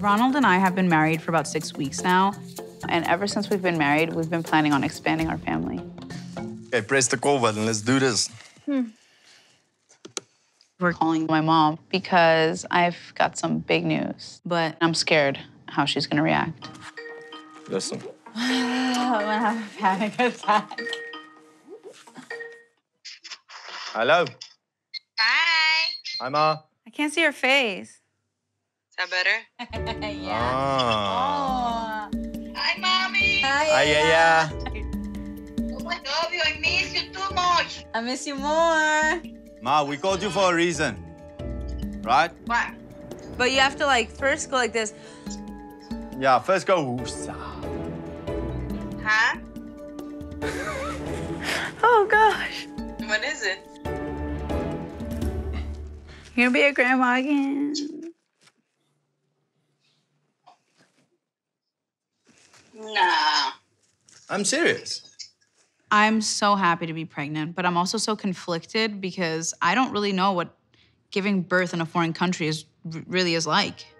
Ronald and I have been married for about 6 weeks now, and ever since we've been married, we've been planning on expanding our family. Okay, press the call button. Let's do this. We're calling my mom because I've got some big news, but I'm scared how she's going to react. Listen. I'm going to have a panic attack. Hello. Hi. Hi, Ma. I can't see your face. Is that better? Yeah. Oh. Hi, Mommy. Hi, yeah. Oh, my God, I miss you too much. I miss you more. Ma, we called you for a reason, right? What? But you have to, like, first go like this. Yeah, first go. Huh? Oh, gosh. What is it? You're gonna be a grandma again. Nah. I'm serious. I'm so happy to be pregnant, but I'm also so conflicted because I don't really know what giving birth in a foreign country really is like.